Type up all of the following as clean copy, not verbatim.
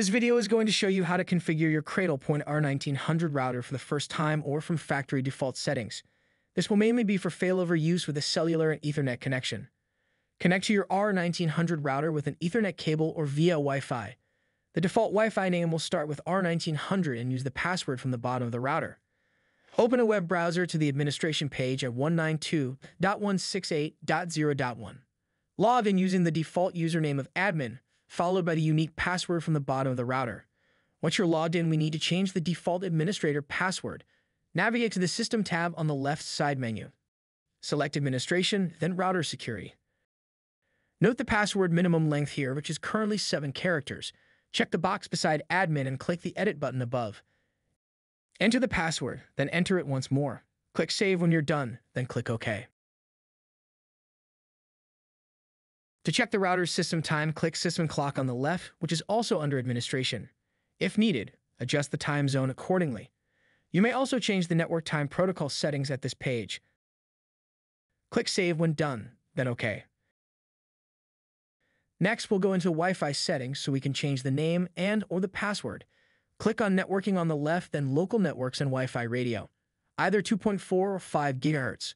This video is going to show you how to configure your Cradlepoint R1900 router for the first time or from factory default settings. This will mainly be for failover use with a cellular and Ethernet connection. Connect to your R1900 router with an Ethernet cable or via Wi-Fi. The default Wi-Fi name will start with R1900 and use the password from the bottom of the router. Open a web browser to the administration page at 192.168.0.1. Log in using the default username of admin, followed by the unique password from the bottom of the router. Once you're logged in, we need to change the default administrator password. Navigate to the System tab on the left side menu. Select Administration, then Router Security. Note the password minimum length here, which is currently 7 characters. Check the box beside Admin and click the Edit button above. Enter the password, then enter it once more. Click Save when you're done, then click OK. To check the router's system time, click System Clock on the left, which is also under administration. If needed, adjust the time zone accordingly. You may also change the network time protocol settings at this page. Click Save when done, then OK. Next, we'll go into Wi-Fi settings so we can change the name and/or the password. Click on Networking on the left, then Local Networks and Wi-Fi Radio, either 2.4 or 5 GHz.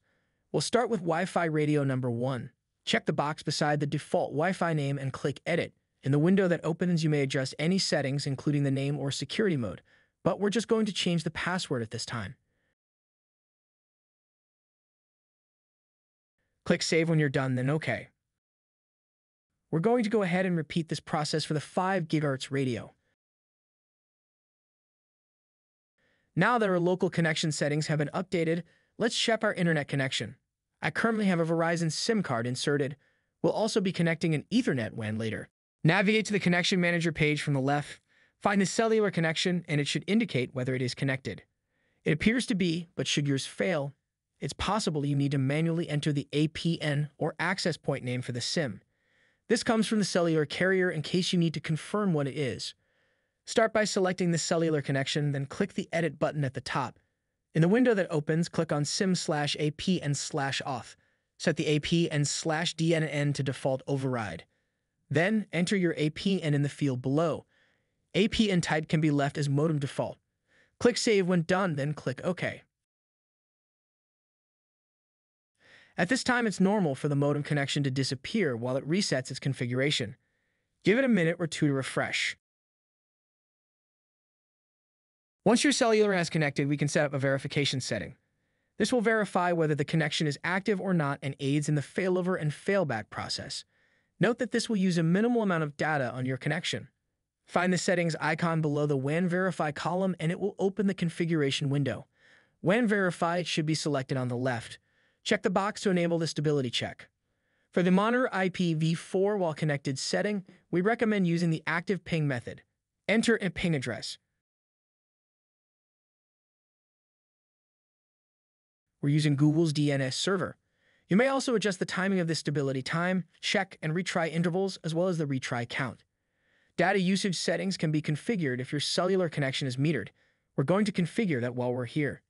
We'll start with Wi-Fi Radio number 1. Check the box beside the default Wi-Fi name and click Edit. In the window that opens, you may adjust any settings, including the name or security mode. But we're just going to change the password at this time. Click Save when you're done, then OK. We're going to go ahead and repeat this process for the 5 GHz radio. Now that our local connection settings have been updated, let's check our internet connection. I currently have a Verizon SIM card inserted. We'll also be connecting an Ethernet WAN later. Navigate to the Connection Manager page from the left. Find the cellular connection, and it should indicate whether it is connected. It appears to be, but should yours fail, it's possible you need to manually enter the APN or access point name for the SIM. This comes from the cellular carrier in case you need to confirm what it is. Start by selecting the cellular connection, then click the Edit button at the top. In the window that opens, click on SIM/APN/auth. Set the APN/DNN to default override. Then enter your APN in the field below. APN type can be left as modem default. Click Save when done, then click OK. At this time, it's normal for the modem connection to disappear while it resets its configuration. Give it a minute or two to refresh. Once your cellular is connected, we can set up a verification setting. This will verify whether the connection is active or not and aids in the failover and failback process. Note that this will use a minimal amount of data on your connection. Find the settings icon below the WAN Verify column and it will open the configuration window. WAN Verify should be selected on the left. Check the box to enable the stability check. For the monitor IPv4 while connected setting, we recommend using the active ping method. Enter a ping address. We're using Google's DNS server. You may also adjust the timing of the stability time, check and retry intervals, as well as the retry count. Data usage settings can be configured if your cellular connection is metered. We're going to configure that while we're here.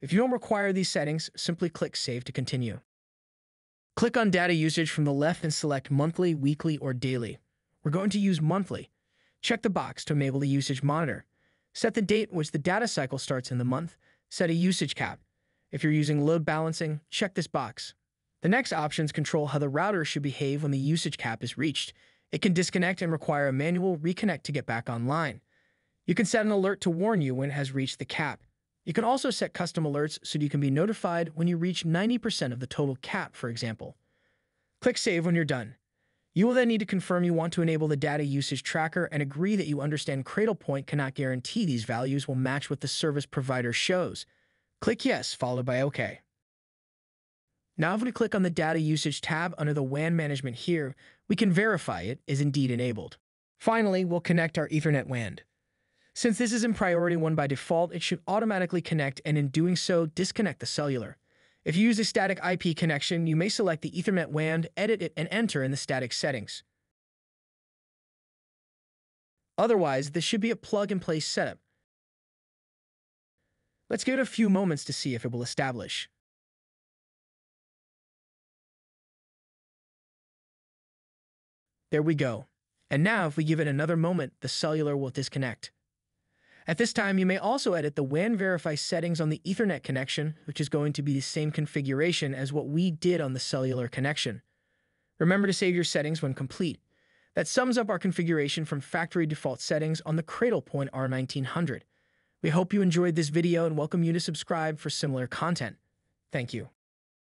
If you don't require these settings, simply click Save to continue. Click on Data Usage from the left and select Monthly, Weekly, or Daily. We're going to use Monthly. Check the box to enable the usage monitor. Set the date at which the data cycle starts in the month. Set a usage cap. If you're using load balancing, check this box. The next options control how the router should behave when the usage cap is reached. It can disconnect and require a manual reconnect to get back online. You can set an alert to warn you when it has reached the cap. You can also set custom alerts so you can be notified when you reach 90% of the total cap, for example. Click Save when you're done. You will then need to confirm you want to enable the data usage tracker and agree that you understand Cradlepoint cannot guarantee these values will match what the service provider shows. Click Yes, followed by OK. Now if we click on the Data Usage tab under the WAN Management here, we can verify it is indeed enabled. Finally, we'll connect our Ethernet WAN. Since this is in Priority 1 by default, it should automatically connect and in doing so, disconnect the cellular. If you use a static IP connection, you may select the Ethernet WAN, edit it, and enter in the static settings. Otherwise, this should be a plug-and-play setup. Let's give it a few moments to see if it will establish. There we go. And now, if we give it another moment, the cellular will disconnect. At this time, you may also edit the WAN verify settings on the Ethernet connection, which is going to be the same configuration as what we did on the cellular connection. Remember to save your settings when complete. That sums up our configuration from factory default settings on the Cradlepoint R1900. We hope you enjoyed this video and welcome you to subscribe for similar content. Thank you.